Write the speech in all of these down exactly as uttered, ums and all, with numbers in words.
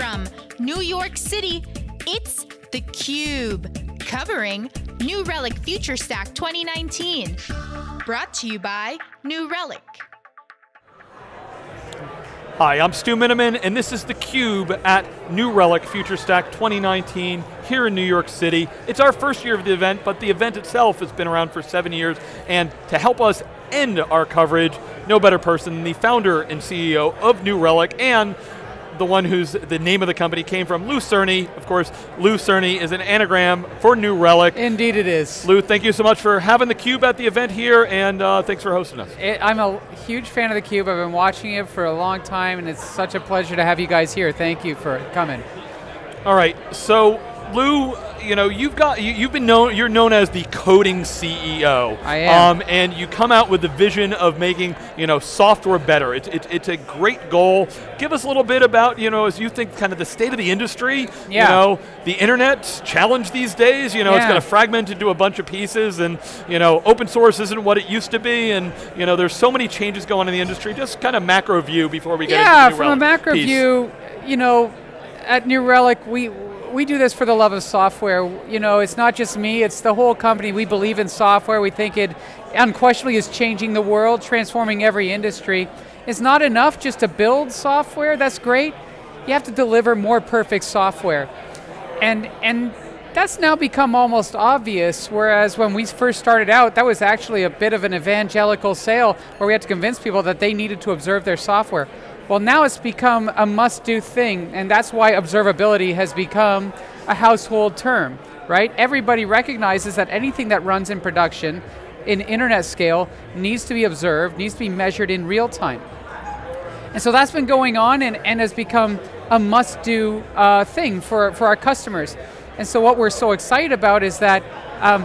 From New York City, it's theCUBE, covering New Relic Future Stack twenty nineteen. Brought to you by New Relic. Hi, I'm Stu Miniman, and this is theCUBE at New Relic Future Stack twenty nineteen here in New York City. It's our first year of the event, but the event itself has been around for seven years, and to help us end our coverage, no better person than the founder and C E O of New Relic, and the one who's the name of the company came from, Lou Cerny. Of course, Lou Cerny is an anagram for New Relic. Indeed it is. Lou, thank you so much for having theCUBE at the event here, and uh, thanks for hosting us. It, I'm a huge fan of theCUBE. I've been watching it for a long time, and it's such a pleasure to have you guys here. Thank you for coming. All right, so Lou, you know, you've got, you, you've been known, you're known as the coding C E O. I am. Um, and you come out with the vision of making, you know, software better. It's, it, it's a great goal. Give us a little bit about, you know, as you think kind of the state of the industry, yeah. You know, the internet's challenge these days, you know, yeah. It's kind of fragmented into a bunch of pieces, and, you know, open source isn't what it used to be, and, you know, there's so many changes going on in the industry. Just kind of macro view before we get yeah, into the Yeah, from a macro piece. view, you know, at New Relic, we, We do this for the love of software. You know, it's not just me, it's the whole company. We believe in software. We think it unquestionably is changing the world, transforming every industry. It's not enough just to build software, that's great. You have to deliver more perfect software. And, and that's now become almost obvious, whereas when we first started out, that was actually a bit of an evangelical sale where we had to convince people that they needed to observe their software. Well, now it's become a must-do thing, and that's why observability has become a household term, right? Everybody recognizes that anything that runs in production, in internet scale, needs to be observed, needs to be measured in real time. And so that's been going on and, and has become a must-do uh, thing for, for our customers. And so what we're so excited about is that um,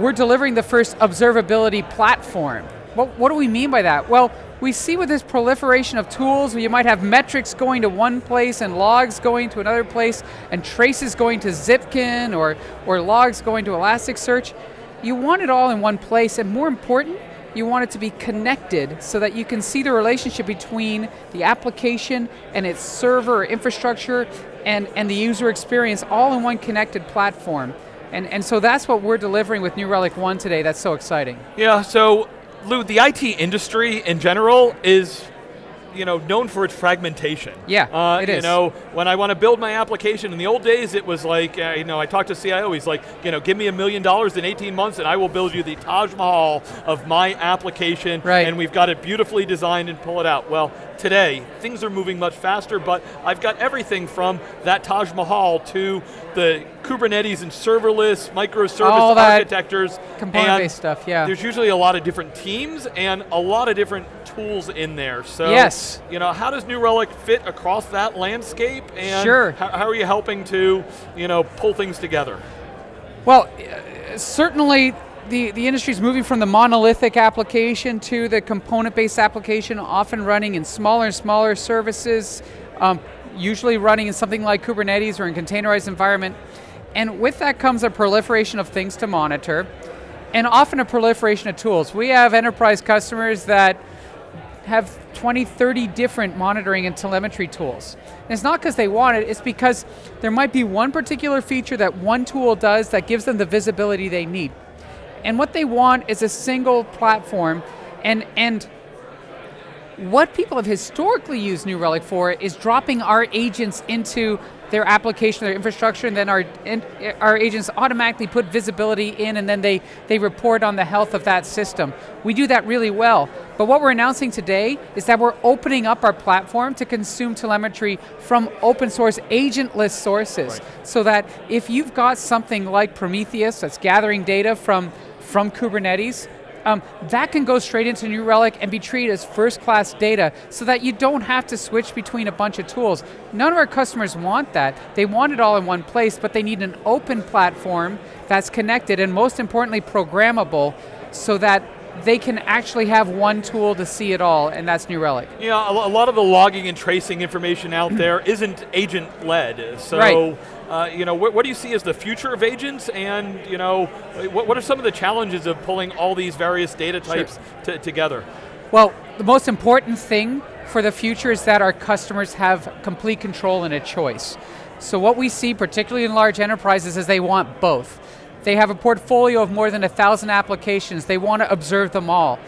we're delivering the first observability platform. What, what do we mean by that? Well, we see with this proliferation of tools where you might have metrics going to one place and logs going to another place and traces going to Zipkin or, or logs going to Elasticsearch. You want it all in one place, and more important, you want it to be connected so that you can see the relationship between the application and its server infrastructure and, and the user experience all in one connected platform. And, and so that's what we're delivering with New Relic One today. That's so exciting. Yeah, so Lou, the I T industry in general is, you know, known for its fragmentation. Yeah, uh, it is. You know, when I want to build my application, in the old days it was like, uh, you know, I talked to C I O, he's like, you know, give me a million dollars in eighteen months and I will build you the Taj Mahal of my application, right. And we've got it beautifully designed and pull it out. Well, today, things are moving much faster, but I've got everything from that Taj Mahal to the Kubernetes and serverless, microservice all architectures. Component-based stuff, yeah. There's usually a lot of different teams and a lot of different tools in there. So, yes. You know, how does New Relic fit across that landscape? And sure. How, how are you helping to, you know, pull things together? Well, uh, certainly, The, the industry's moving from the monolithic application to the component-based application, often running in smaller and smaller services, um, usually running in something like Kubernetes or in containerized environment. And with that comes a proliferation of things to monitor, and often a proliferation of tools. We have enterprise customers that have twenty, thirty different monitoring and telemetry tools. And it's not because they want it, it's because there might be one particular feature that one tool does that gives them the visibility they need. And what they want is a single platform. And, and what people have historically used New Relic for is dropping our agents into their application, their infrastructure, and then our, and our agents automatically put visibility in, and then they, they report on the health of that system. We do that really well. But what we're announcing today is that we're opening up our platform to consume telemetry from open source, agentless sources. Right. So that if you've got something like Prometheus that's gathering data from, from Kubernetes, um, that can go straight into New Relic and be treated as first-class data so that you don't have to switch between a bunch of tools. None of our customers want that. They want it all in one place, but they need an open platform that's connected and, most importantly, programmable so that they can actually have one tool to see it all, and that's New Relic. Yeah, a lot of the logging and tracing information out there isn't agent-led, so right. uh, you know, what, what do you see as the future of agents, and you know, what, what are some of the challenges of pulling all these various data types sure. together? Well, the most important thing for the future is that our customers have complete control and a choice. So what we see, particularly in large enterprises, is they want both. They have a portfolio of more than one thousand applications. They want to observe them all.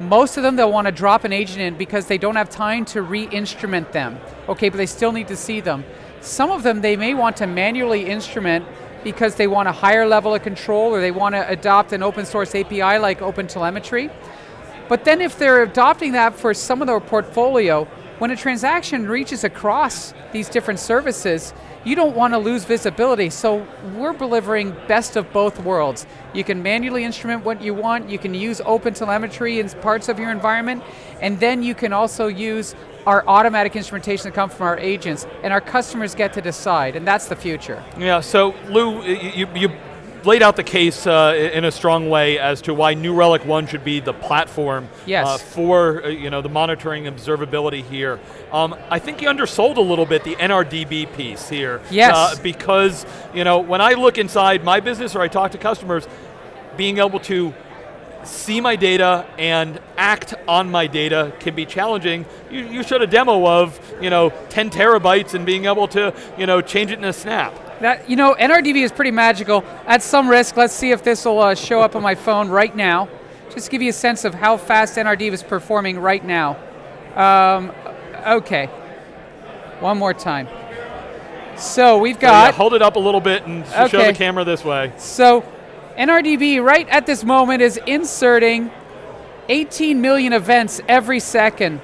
Most of them, they'll want to drop an agent in because they don't have time to re-instrument them. Okay, but they still need to see them. Some of them, they may want to manually instrument because they want a higher level of control, or they want to adopt an open source A P I like OpenTelemetry. But then if they're adopting that for some of their portfolio, when a transaction reaches across these different services, you don't want to lose visibility, so we're delivering best of both worlds. You can manually instrument what you want, you can use OpenTelemetry in parts of your environment, and then you can also use our automatic instrumentation that comes from our agents, and our customers get to decide, and that's the future. Yeah, so Lou, you, you laid out the case uh, in a strong way as to why New Relic One should be the platform yes. uh, for uh, you know, the monitoring and observability here. Um, I think you undersold a little bit the N R D B piece here. Yes. Uh, because you know, when I look inside my business or I talk to customers, being able to see my data and act on my data can be challenging. You, you showed a demo of you know, ten terabytes and being able to you know, change it in a snap. That, you know, N R D B is pretty magical. At some risk, let's see if this will uh, show up on my phone right now. Just to give you a sense of how fast N R D B is performing right now. Um, okay, one more time. So we've got... So yeah, hold it up a little bit and okay. show the camera this way. So N R D B right at this moment is inserting eighteen million events every second.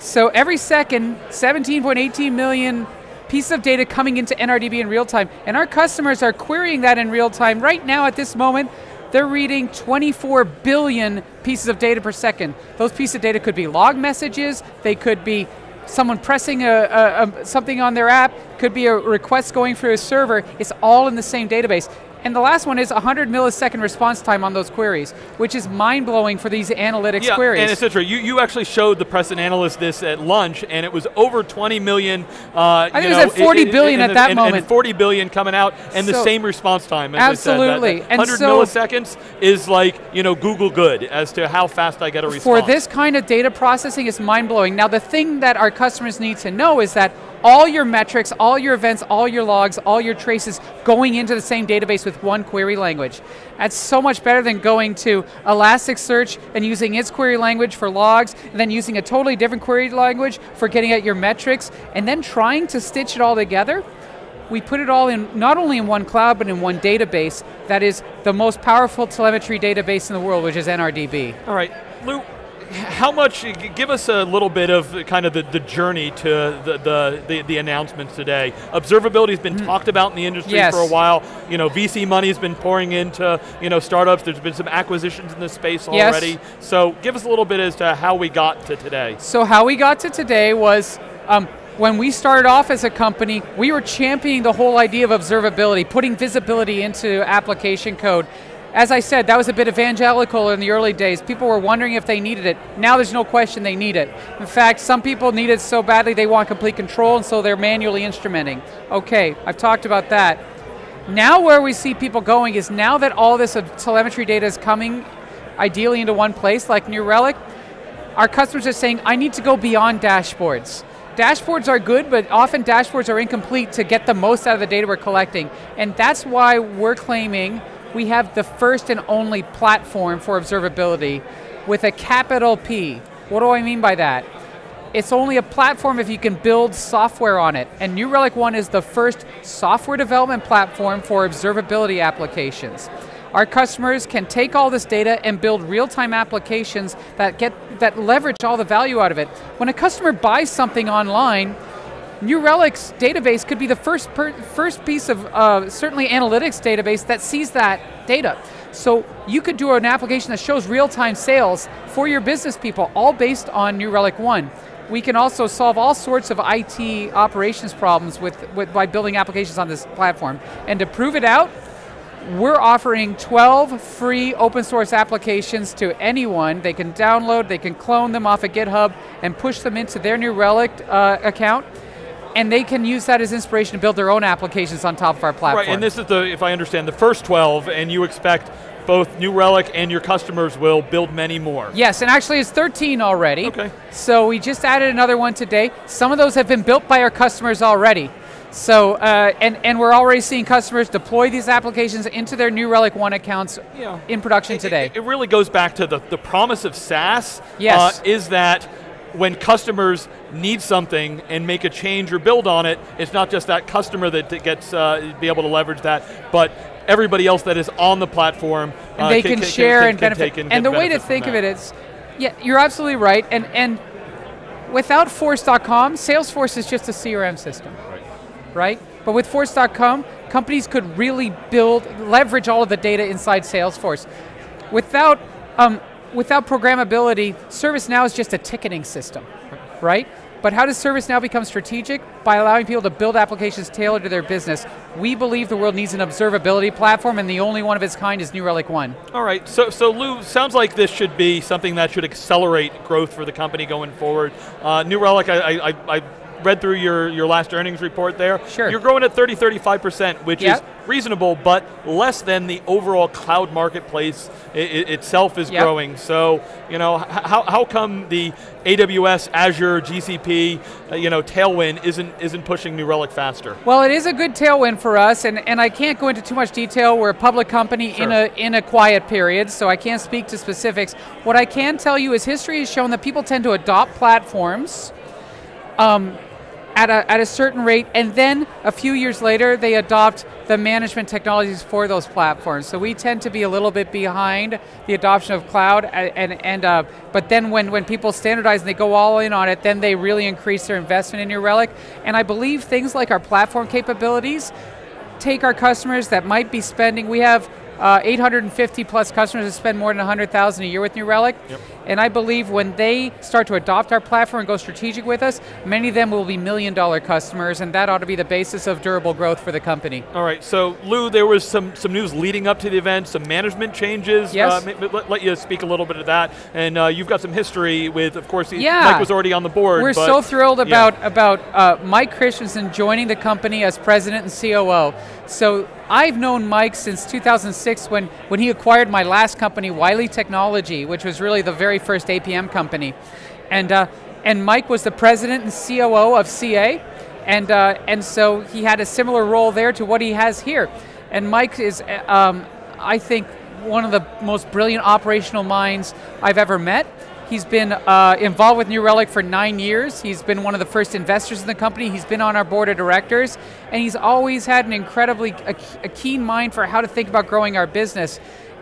So every second, seventeen point one eight million pieces of data coming into N R D B in real time, and our customers are querying that in real time. Right now at this moment, they're reading twenty-four billion pieces of data per second. Those pieces of data could be log messages, they could be someone pressing a, a, a, something on their app, could be a request going through a server. It's all in the same database. And the last one is one hundred millisecond response time on those queries, which is mind-blowing for these analytics yeah, queries. Yeah, and et cetera. You, you actually showed the press and analyst this at lunch, and it was over twenty million. Uh, I think you know, it was at forty billion at that and, moment. And forty billion coming out, and so the same response time, as absolutely. I said. That, that one hundred and so milliseconds is like you know, Google good as to how fast I get a response. For this kind of data processing, it's mind-blowing. Now, the thing that our customers need to know is that all your metrics, all your events, all your logs, all your traces going into the same database with one query language. That's so much better than going to Elasticsearch and using its query language for logs, and then using a totally different query language for getting at your metrics, and then trying to stitch it all together. We put it all in, not only in one cloud, but in one database that is the most powerful telemetry database in the world, which is N R D B. All right, Lou. How much, give us a little bit of kind of the, the journey to the, the, the, the announcements today. Observability's been mm. talked about in the industry yes. for a while. You know, V C money's been pouring into you know, startups. There's been some acquisitions in this space already. Yes. So give us a little bit as to how we got to today. So how we got to today was, um, when we started off as a company, we were championing the whole idea of observability, putting visibility into application code. As I said, that was a bit evangelical in the early days. People were wondering if they needed it. Now there's no question they need it. In fact, some people need it so badly they want complete control, and so they're manually instrumenting. Okay, I've talked about that. Now where we see people going is, now that all this telemetry data is coming ideally into one place, like New Relic, our customers are saying, I need to go beyond dashboards. Dashboards are good, but often dashboards are incomplete to get the most out of the data we're collecting. And that's why we're claiming we have the first and only platform for observability with a capital P. What do I mean by that? It's only a platform if you can build software on it. And New Relic One is the first software development platform for observability applications. Our customers can take all this data and build real-time applications that, get, that leverage all the value out of it. When a customer buys something online, New Relic's database could be the first, per, first piece of uh, certainly analytics database that sees that data. So you could do an application that shows real-time sales for your business people, all based on New Relic One. We can also solve all sorts of I T operations problems with, with, by building applications on this platform. And to prove it out, we're offering twelve free open source applications to anyone. They can download, they can clone them off of GitHub and push them into their New Relic uh, account. And they can use that as inspiration to build their own applications on top of our platform. Right, and this is the, if I understand, the first twelve, and you expect both New Relic and your customers will build many more. Yes, and actually it's thirteen already. Okay. So we just added another one today. Some of those have been built by our customers already. So, uh, and, and we're already seeing customers deploy these applications into their New Relic One accounts yeah. in production it, today. It, it really goes back to the, the promise of SaaS, yes. uh, is that when customers need something and make a change or build on it, it's not just that customer that, that gets uh, be able to leverage that, but everybody else that is on the platform. And uh, they can, can share can, and can benefit. And, and the way to think of it is, yeah, you're absolutely right, and, and without Force dot com, Salesforce is just a C R M system. Right? But with Force dot com, companies could really build, leverage all of the data inside Salesforce. Without, um, without programmability, ServiceNow is just a ticketing system, right? But how does ServiceNow become strategic? By allowing people to build applications tailored to their business. We believe the world needs an observability platform, and the only one of its kind is New Relic One. All right, so, so Lou, sounds like this should be something that should accelerate growth for the company going forward. Uh, New Relic, I, I, I, I read through your, your last earnings report there. Sure. You're growing at thirty, thirty-five percent, which yep. is reasonable, but less than the overall cloud marketplace it, it itself is yep. growing. So, you know, how, how come the A W S, Azure, G C P, uh, you know, tailwind isn't, isn't pushing New Relic faster? Well, it is a good tailwind for us, and, and I can't go into too much detail. We're a public company sure. in, a, in a quiet period, so I can't speak to specifics. What I can tell you is history has shown that people tend to adopt platforms um, At a, at a certain rate, and then a few years later, they adopt the management technologies for those platforms. So we tend to be a little bit behind the adoption of cloud, and, and, and uh, but then when, when people standardize and they go all in on it, then they really increase their investment in New Relic. And I believe things like our platform capabilities take our customers that might be spending, we have uh, eight hundred fifty plus customers that spend more than one hundred thousand a year with New Relic. Yep. And I believe when they start to adopt our platform and go strategic with us, many of them will be million dollar customers, and that ought to be the basis of durable growth for the company. All right, so Lou, there was some, some news leading up to the event, some management changes. Yes. Uh, let, let you speak a little bit of that, and uh, you've got some history with, of course, yeah. Mike was already on the board. We're but, so thrilled about, yeah. about uh, Mike Christensen joining the company as president and C O O. So I've known Mike since two thousand six when, when he acquired my last company, Wily Technology, which was really the very first A P M company. And, uh, and Mike was the president and C O O of C A, and, uh, and so he had a similar role there to what he has here. And Mike is, um, I think, one of the most brilliant operational minds I've ever met. He's been uh, involved with New Relic for nine years. He's been one of the first investors in the company. He's been on our board of directors, and he's always had an incredibly a, a keen mind for how to think about growing our business.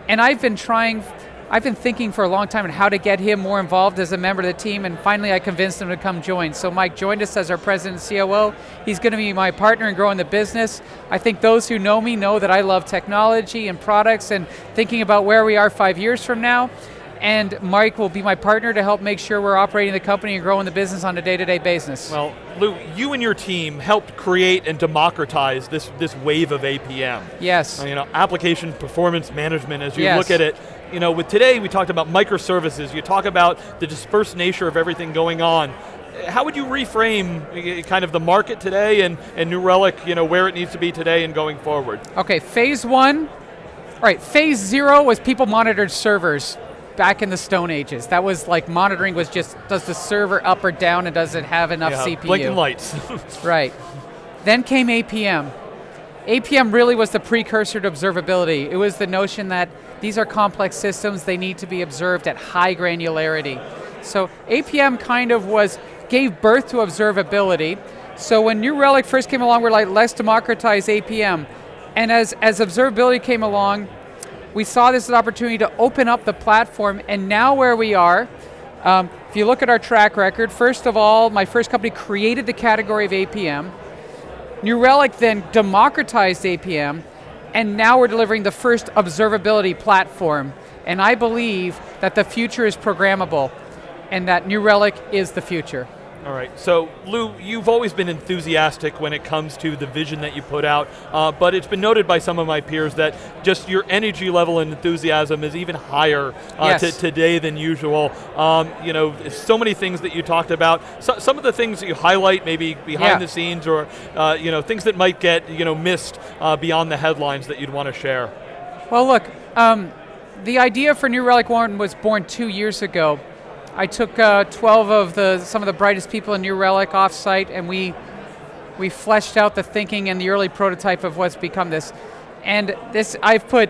And I've been trying I've been thinking for a long time on how to get him more involved as a member of the team, and finally I convinced him to come join. So Mike joined us as our president and C O O. He's going to be my partner in growing the business. I think those who know me know that I love technology and products and thinking about where we are five years from now. And Mike will be my partner to help make sure we're operating the company and growing the business on a day-to-day basis. Well, Lou, you and your team helped create and democratize this, this wave of A P M. Yes. You know, application performance management, as you yes. look at it, you know, with today we talked about microservices, you talk about the dispersed nature of everything going on. How would you reframe kind of the market today and, and New Relic, you know, where it needs to be today and going forward? Okay, phase one, all right, phase zero was people monitored servers back in the Stone Ages. That was like monitoring was just, does the server up or down and does it have enough yeah, C P U? Blinking lights. Right. Then came A P M. A P M really was the precursor to observability. It was the notion that these are complex systems, they need to be observed at high granularity. So A P M kind of was, gave birth to observability. So when New Relic first came along, we're like, let's democratize A P M. And as, as observability came along, we saw this as an opportunity to open up the platform, and now where we are, um, if you look at our track record, first of all, my first company created the category of A P M. New Relic then democratized A P M, and now we're delivering the first observability platform. And I believe that the future is programmable, and that New Relic is the future. All right, so Lou, you've always been enthusiastic when it comes to the vision that you put out, uh, but it's been noted by some of my peers that just your energy level and enthusiasm is even higher uh, yes. to today than usual. Um, you know, so many things that you talked about. So, some of the things that you highlight maybe behind yeah. the scenes, or uh, you know, things that might get you know missed uh, beyond the headlines that you'd want to share. Well, look, um, The idea for New Relic One was born two years ago. I took uh, twelve of the, some of the brightest people in New Relic offsite, and we, we fleshed out the thinking and the early prototype of what's become this. And this, I've put,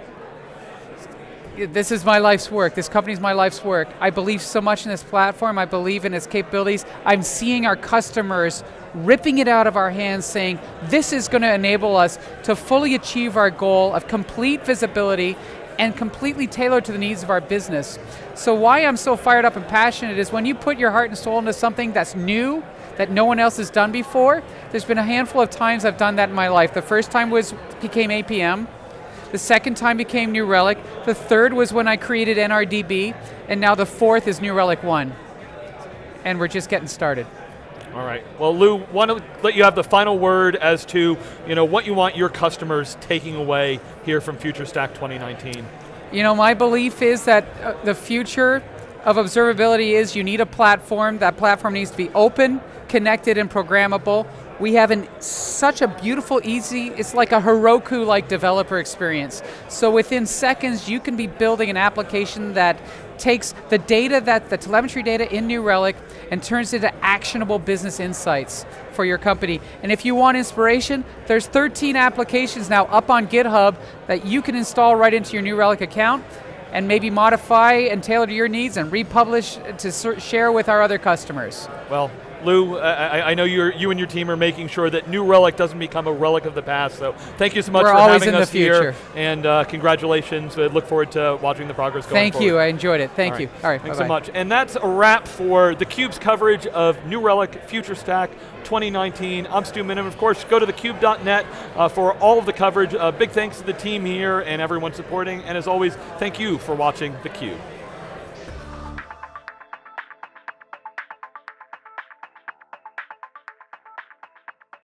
this is my life's work. This company's my life's work. I believe so much in this platform. I believe in its capabilities. I'm seeing our customers ripping it out of our hands, saying, this is going to enable us to fully achieve our goal of complete visibility and completely tailored to the needs of our business. So why I'm so fired up and passionate is when you put your heart and soul into something that's new, that no one else has done before. There's been a handful of times I've done that in my life. The first time was became A P M. The second time became New Relic. The third was when I created N R D B. And now the fourth is New Relic One. And we're just getting started. All right, well Lou, want to let you have the final word as to you know, what you want your customers taking away here from Future Stack twenty nineteen. You know, my belief is that uh, the future of observability is you need a platform. That platform needs to be open, connected, and programmable. We have an, such a beautiful, easy, it's like a Heroku-like developer experience. So within seconds, you can be building an application that takes the data, that the telemetry data in New Relic and turns it into actionable business insights for your company. And if you want inspiration, there's thirteen applications now up on GitHub that you can install right into your New Relic account and maybe modify and tailor to your needs and republish to share with our other customers. Well. Lou, I, I know you're, you and your team are making sure that New Relic doesn't become a relic of the past, so thank you so much We're for having us here. And uh, congratulations, I look forward to watching the progress going Thank forward. you, I enjoyed it, thank All you. Right. All right, Thanks bye -bye. so much. And that's a wrap for theCUBE's coverage of New Relic Future Stack twenty nineteen. I'm Stu Miniman, of course, go to the cube dot net uh, for all of the coverage. Uh, big thanks to the team here and everyone supporting, and as always, thank you for watching theCUBE.